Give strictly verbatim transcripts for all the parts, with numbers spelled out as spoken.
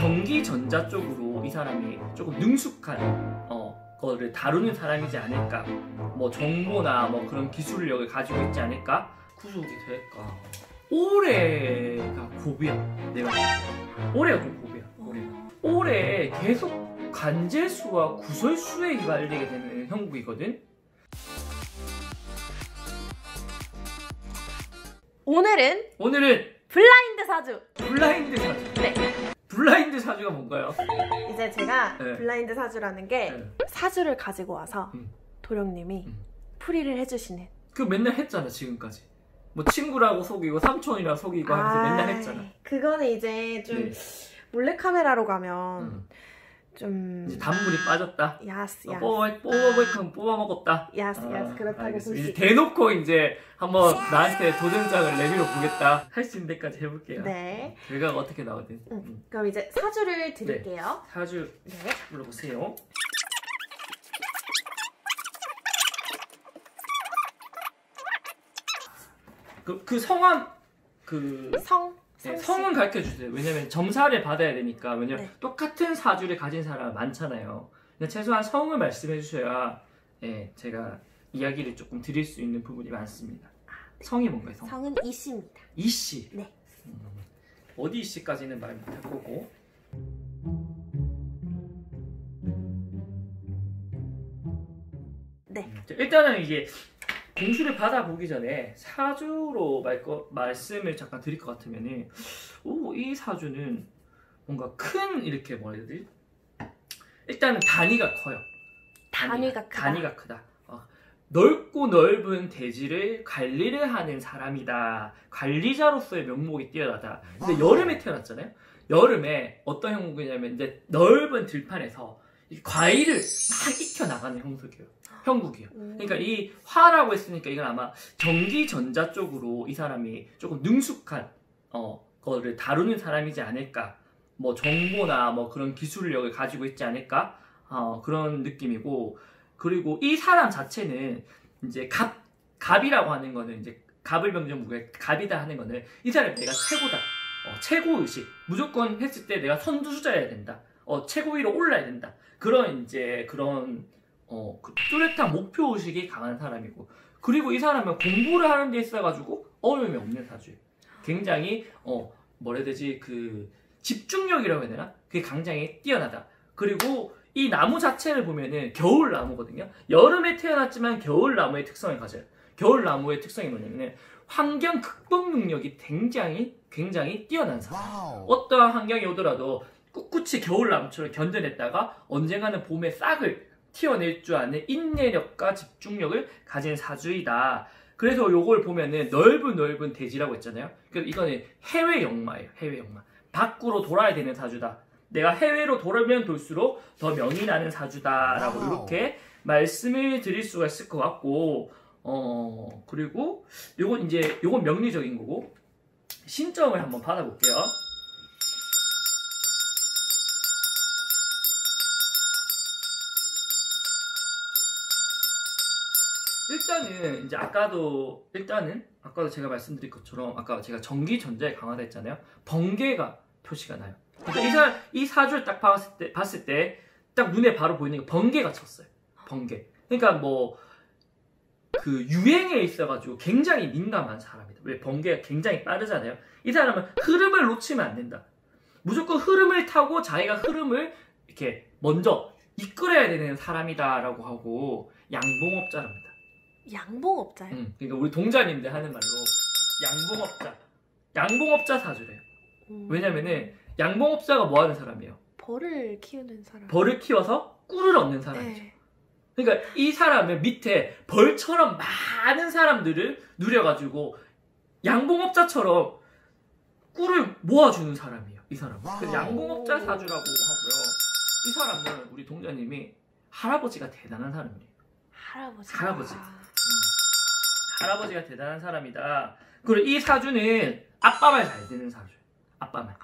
전기전자 쪽으로 이 사람이 조금 능숙한 어, 거를 다루는 사람이지 않을까, 뭐 정보나 뭐 그런 기술력을 가지고 있지 않을까. 구속이 될까? 올해가 고비야. 내가 올해가 좀 고비야. 올해 올해 계속 관재수와 구설수에 휘발리게 되는 형국이거든. 오늘은 오늘은 블라인드 사주. 블라인드 사주. 네. 블라인드 사주가 뭔가요? 이제 제가 네. 블라인드 사주라는 게 네. 사주를 가지고 와서 음. 도령님이 음. 풀이를 해주시는. 그 맨날 했잖아 지금까지. 뭐 친구라고 속이고 삼촌이라고 속이고 하면서 아, 맨날 했잖아. 그거는 이제 좀 네. 몰래카메라로 가면 음. 좀 이제 단물이 빠졌다. 야스 야스. 뽑아 뽑아 뽑아 먹었다. 야스 아, 야스. 그렇다고 보시. 대놓고 이제 한번 나한테 도전장을 내밀어 보겠다. 할 수 있는 데까지 해볼게요. 네. 결과가 어떻게 나오든. 응. 응. 그럼 이제 사주를 드릴게요. 네. 사주 네. 물어보세요. 그, 그 성함 그 성 네, 성은 가르쳐 주세요. 왜냐면 점사를 받아야 되니까. 왜냐면 네. 똑같은 사주를 가진 사람 많잖아요. 근데 최소한 성을 말씀해 주셔야 예, 제가 이야기를 조금 드릴 수 있는 부분이 많습니다. 아, 네. 성이 뭔가요? 성? 성은 이씨입니다. 이씨. 네. 음, 어디 이씨까지는 말 못할 거고. 네. 음, 일단은 이게. 공수를 받아보기 전에 사주로 말 거, 말씀을 잠깐 드릴 것 같으면은, 오, 이 사주는 뭔가 큰 이렇게 뭐라 해야 되지? 일단은 단위가 커요. 단위가, 단위가 크다. 단위가 크다. 어, 넓고 넓은 대지를 관리를 하는 사람이다. 관리자로서의 면목이 뛰어나다. 근데 와. 여름에 태어났잖아요. 여름에 어떤 형국이냐면 이제 넓은 들판에서 과일을 막 익혀 나가는 형국이에요. 형국이에요. 음. 그러니까 이 화라고 했으니까 이건 아마 전기전자 쪽으로 이 사람이 조금 능숙한 어, 거를 다루는 사람이지 않을까. 뭐 정보나 뭐 그런 기술력을 가지고 있지 않을까. 어, 그런 느낌이고. 그리고 이 사람 자체는 이제 갑, 갑이라고 하는 거는 이제 갑을 병정무게 갑이다 하는 거는 이 사람이 내가 최고다. 어, 최고의식. 무조건 했을 때 내가 선두주자여야 된다. 어, 최고위로 올라야 된다. 그런 이제 그런 어, 그 뚜렷한 목표의식이 강한 사람이고. 그리고 이 사람은 공부를 하는 데 있어가지고 어려움이 없는 사주예요. 굉장히 어, 뭐라 해야 되지? 그 집중력이라고 해야 되나? 그게 굉장히 뛰어나다. 그리고 이 나무 자체를 보면은 겨울나무거든요. 여름에 태어났지만 겨울나무의 특성을 가져요. 겨울나무의 특성이 뭐냐면 환경 극복 능력이 굉장히 굉장히 뛰어난 사람. 어떠한 환경이 오더라도 꿋꿋이 겨울나무처럼 견뎌냈다가 언젠가는 봄에 싹을 튀어낼 줄 아는 인내력과 집중력을 가진 사주이다. 그래서 요걸 보면은 넓은 넓은 대지라고 했잖아요. 그래서 이거는 해외 역마예요. 해외 역마. 밖으로 돌아야 되는 사주다. 내가 해외로 돌면 돌수록 더 명이 나는 사주다라고 이렇게 말씀을 드릴 수가 있을 것 같고. 어 그리고 요건 이제 요건 명리적인 거고 신점을 한번 받아볼게요. 일단은 이제 아까도 일단은 아까도 제가 말씀드린 것처럼 아까 제가 전기전자에 강하다 했잖아요. 번개가 표시가 나요. 그러니까 이, 사, 이 사주를 딱 봤을 때 봤을 때 딱 눈에 바로 보이는 게 번개가 쳤어요. 번개. 그러니까 뭐 그 유행에 있어가지고 굉장히 민감한 사람이다. 왜 번개가 굉장히 빠르잖아요. 이 사람은 흐름을 놓치면 안 된다. 무조건 흐름을 타고 자기가 흐름을 이렇게 먼저 이끌어야 되는 사람이다라고 하고 양봉업자랍니다. 양봉업자요? 응, 그러니까 우리 동자님들 하는 말로 양봉업자. 양봉업자 사주래요. 음. 왜냐면은 양봉업자가 뭐 하는 사람이에요? 벌을 키우는 사람. 벌을 키워서 꿀을 얻는 사람이죠. 네. 그러니까 이 사람은 밑에 벌처럼 많은 사람들을 누려가지고 양봉업자처럼 꿀을 모아주는 사람이에요. 이 사람은. 그래서 양봉업자 사주라고 하고요. 이 사람은 우리 동자님이 할아버지가 대단한 사람이에요. 할아버지. 할아버지. 할아버지가 대단한 사람이다. 그리고 이 사주는 아빠 말 잘 듣는 사주. 아빠 말.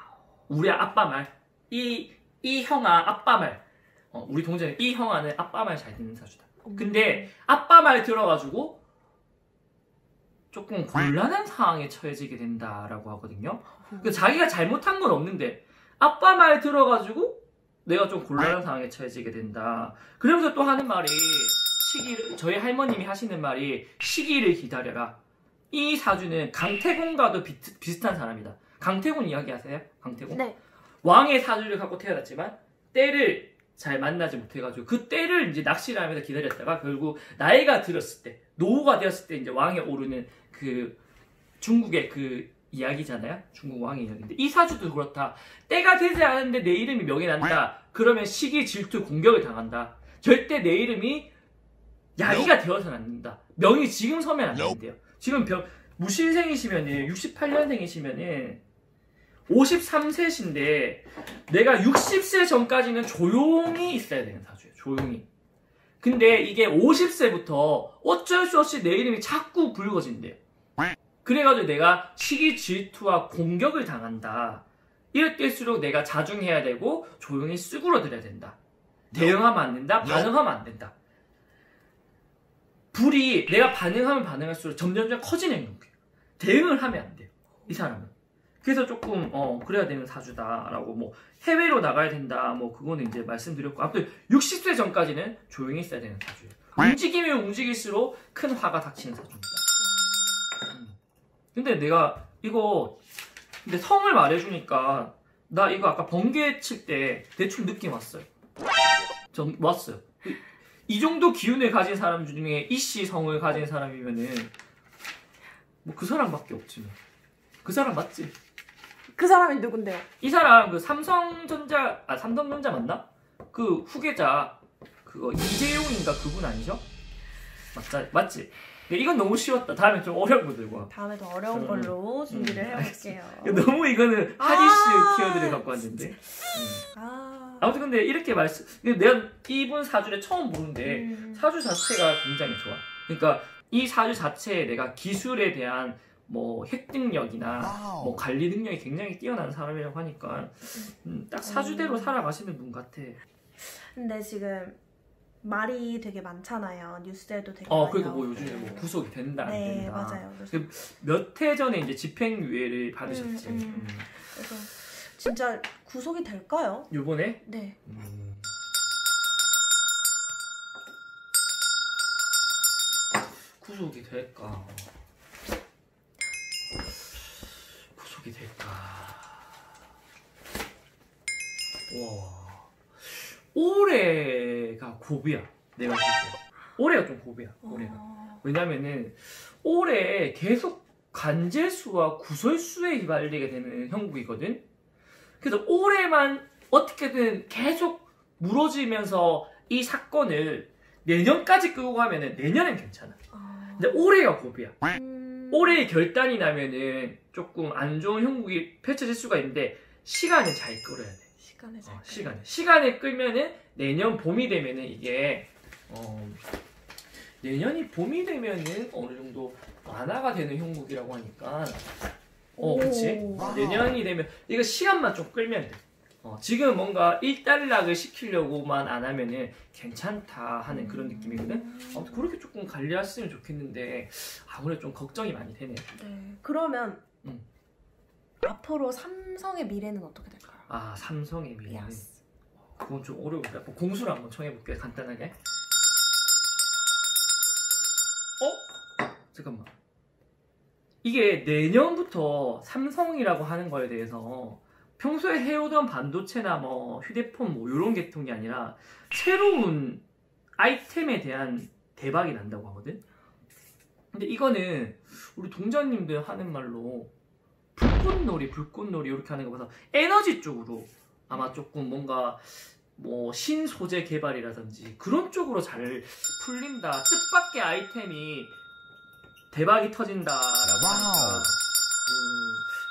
우리 아빠 말. 이, 이 형아 아빠 말. 어, 우리 동전이 이 형아는 아빠 말 잘 듣는 사주다. 근데 아빠 말 들어가지고 조금 곤란한 상황에 처해지게 된다라고 하거든요. 자기가 잘못한 건 없는데 아빠 말 들어가지고 내가 좀 곤란한 상황에 처해지게 된다. 그러면서 또 하는 말이 시기를, 저희 할머님이 하시는 말이 시기를 기다려라. 이 사주는 강태공과도 비, 비슷한 사람이다. 강태공 이야기하세요? 강태공? 네. 왕의 사주를 갖고 태어났지만 때를 잘 만나지 못해가지고 그 때를 이제 낚시를 하면서 기다렸다가 결국 나이가 들었을 때, 노후가 되었을 때 이제 왕에 오르는 그 중국의 그 이야기잖아요. 중국 왕의 이야기인데 이 사주도 그렇다. 때가 되지 않았는데 내 이름이 명예 난다. 그러면 시기, 질투, 공격을 당한다. 절대 내 이름이 야기가 되어서는 안 된다. 명이 지금 서면 안 된대요. 지금 병, 무신생이시면은 육십팔 년생이시면은 오십삼 세신데 내가 육십 세 전까지는 조용히 있어야 되는 사주예요. 조용히. 근데 이게 오십 세부터 어쩔 수 없이 내 이름이 자꾸 붉어진대요. 그래가지고 내가 시기 질투와 공격을 당한다. 이럴 때일수록 내가 자중해야 되고 조용히 쑥그러들어야 된다. 대응하면 안 된다. 반응하면 안 된다. 불이 내가 반응하면 반응할수록 점점점 커지는 행동이에요. 대응을 하면 안 돼요, 이 사람은. 그래서 조금 어 그래야 되는 사주다라고, 뭐 해외로 나가야 된다, 뭐 그거는 이제 말씀드렸고, 아무튼 육십 세 전까지는 조용히 있어야 되는 사주예요. 움직이면 움직일수록 큰 화가 닥치는 사주입니다. 근데 내가 이거 근데 성을 말해주니까 나 이거 아까 번개 칠 때 대충 느낌 왔어요. 전 왔어요. 이 정도 기운을 가진 사람 중에 이씨 성을 가진 사람이면은 뭐 그 사람밖에 없지 뭐. 그 사람 맞지? 그 사람이 누군데요? 이 사람 그 삼성전자, 아 삼성전자 맞나? 그 후계자 그거 이재용인가 그분 아니죠? 맞자, 맞지? 네, 이건 너무 쉬웠다. 다음에 좀 어려운 거 들고 와. 다음에 더 어려운 저는, 걸로 준비를 음, 해볼게요. 너무 이거는 하디스 아 키워드를 갖고 왔는데. 음. 아 아무튼 근데 이렇게 말씀, 내가 이분 사주를 처음 보는데 음. 사주 자체가 굉장히 좋아. 그러니까 이 사주 자체에 내가 기술에 대한 뭐 획득력이나 뭐 관리 능력이 굉장히 뛰어난 사람이라고 하니까 음, 딱 사주대로 살아가시는 분 같아. 근데 지금 말이 되게 많잖아요. 뉴스에도 되게 어, 많이 그래도 뭐 요즘에 뭐 구속이 된다 안 네, 된다. 맞아요. 몇 해 전에 이제 집행유예를 받으셨지. 음, 음. 음. 그래서 진짜 구속이 될까요? 요번에? 네. 음. 구속이 될까? 될까? 와, 올해가 고비야. 내가 볼 때 올해가 좀 고비야. 올해가. 왜냐면은 올해 계속 관재수와 구설수에 휘발리게 되는 형국이거든. 그래서 올해만 어떻게든 계속 무너지면서 이 사건을 내년까지 끄고 가면은 내년엔 괜찮아. 근데 올해가 고비야. 올해의 결단이 나면은 조금 안 좋은 형국이 펼쳐질 수가 있는데 시간을 잘 끌어야 돼. 시간을 잘 어, 시간을. 시간을 끌면은 내년 봄이 되면은 이게 어, 내년이 봄이 되면은 어느 정도 완화가 되는 형국이라고 하니까 어 그치? 와. 내년이 되면 이거 시간만 좀 끌면 돼. 어, 지금 뭔가 일단락을 시키려고만 안 하면은 괜찮다 하는 그런 느낌이거든. 아무튼 그렇게 조금 관리했으면 좋겠는데 아무래도 좀 걱정이 많이 되네요. 네. 그러면 음. 앞으로 삼성의 미래는 어떻게 될까요? 아, 삼성의 미래. Yes. 그건 좀 어려운데 공수를 한번 청해볼게요. 간단하게. 어? 잠깐만. 이게 내년부터 삼성이라고 하는 거에 대해서 평소에 해오던 반도체나 뭐 휴대폰 뭐 이런 계통이 아니라 새로운 아이템에 대한 대박이 난다고 하거든. 근데 이거는 우리 동자님들 하는 말로 불꽃놀이 불꽃놀이 이렇게 하는 거 봐서 에너지 쪽으로 아마 조금 뭔가 뭐 신소재 개발이라든지 그런 쪽으로 잘 풀린다. 뜻밖의 아이템이 대박이 터진다라고 하니까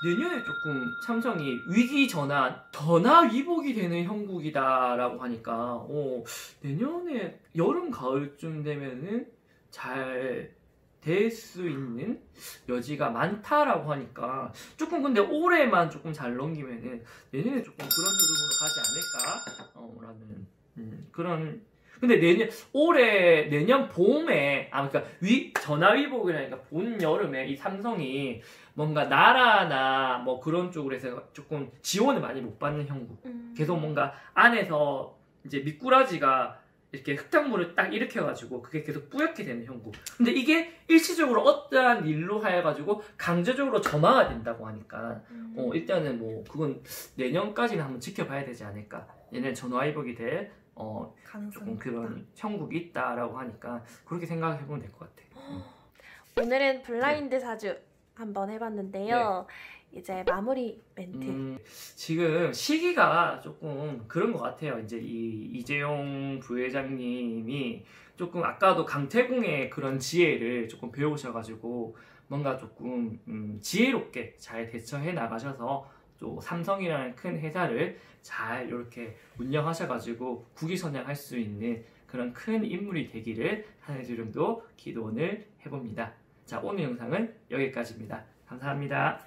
내년에 조금 삼성이 위기 전환, 전화 위복이 되는 형국이다라고 하니까 어, 내년에 여름 가을쯤 되면은 잘 될 수 있는 여지가 많다라고 하니까 조금 근데 올해만 조금 잘 넘기면은 내년에 조금 그런 흐름으로 가지 않을까라는 어, 음, 그런 근데 내년, 올해, 내년 봄에, 아, 그러니까 위, 전화위복이라니까 본 여름에 이 삼성이 뭔가 나라나 뭐 그런 쪽으로 해서 조금 지원을 많이 못 받는 형국. 음. 계속 뭔가 안에서 이제 미꾸라지가 이렇게 흙탕물을 딱 일으켜가지고 그게 계속 뿌옇게 되는 형국. 근데 이게 일시적으로 어떠한 일로 하여가지고 강제적으로 점화가 된다고 하니까 음. 어, 일단은 뭐 그건 내년까지는 한번 지켜봐야 되지 않을까. 얘네 전화위복이 될 어, 조금 그런 형국이 있다라고 하니까 그렇게 생각해보면 될 것 같아요. 응. 오늘은 블라인드 네. 사주 한번 해봤는데요. 네. 이제 마무리 멘트. 음, 지금 시기가 조금 그런 것 같아요. 이제 이 이재용 부회장님이 조금 아까도 강태공의 그런 지혜를 조금 배우셔가지고 뭔가 조금 음, 지혜롭게 잘 대처해 나가셔서 또 삼성이라는 큰 회사를 잘 이렇게 운영하셔가지고 국위선양할 수 있는 그런 큰 인물이 되기를 하늘의 주름도 기도를 해봅니다. 자, 오늘 영상은 여기까지입니다. 감사합니다.